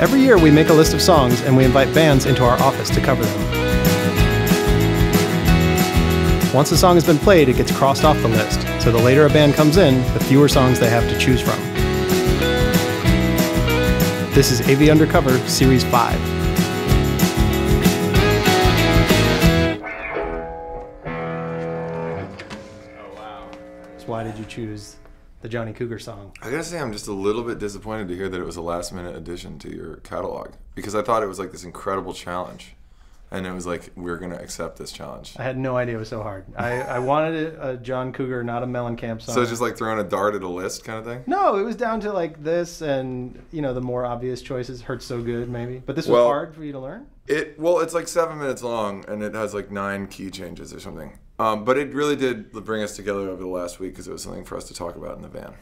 Every year we make a list of songs and we invite bands into our office to cover them. Once a song has been played, it gets crossed off the list, so the later a band comes in, the fewer songs they have to choose from. This is AV Undercover Series 5. Why did you choose the Johnny Cougar song? I gotta say, I'm just a little bit disappointed to hear that it was a last-minute addition to your catalog, because I thought it was like this incredible challenge, and it was like, we're gonna accept this challenge. I had no idea it was so hard. I wanted a John Cougar, not a Mellencamp song. So just like throwing a dart at a list kind of thing? No, it was down to like this and, you know, the more obvious choices. Hurt So Good, maybe. But this was hard for you to learn? It's like 7 minutes long, and it has like 9 key changes or something. But it really did bring us together over the last week, because it was something for us to talk about in the van.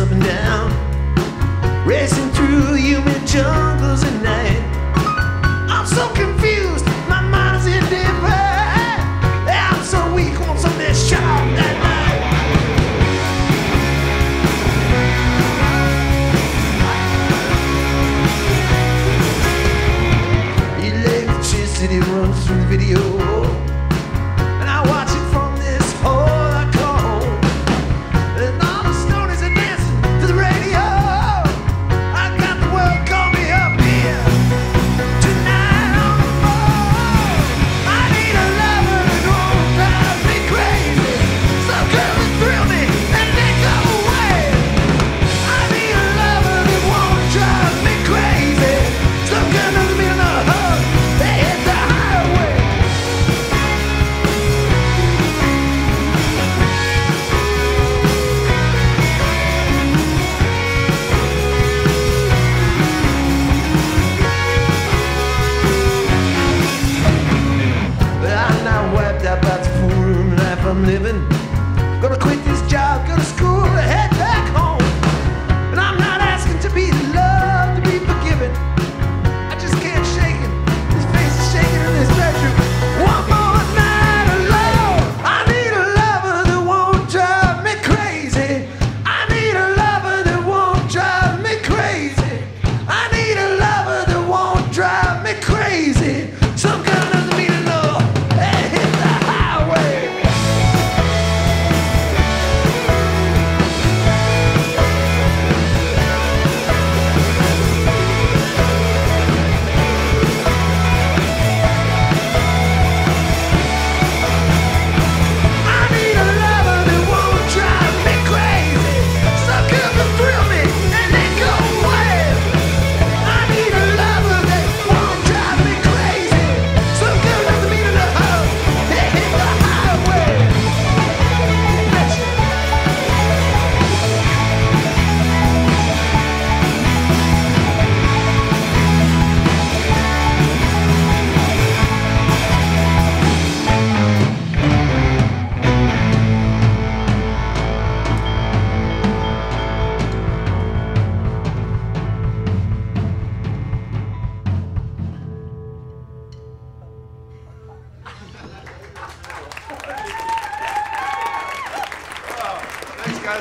Up and down, racing through human jungles at night. I'm so confused, my mind's in different. I'm so weak, want something sharp that night. Electricity runs through the video.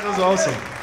was awesome.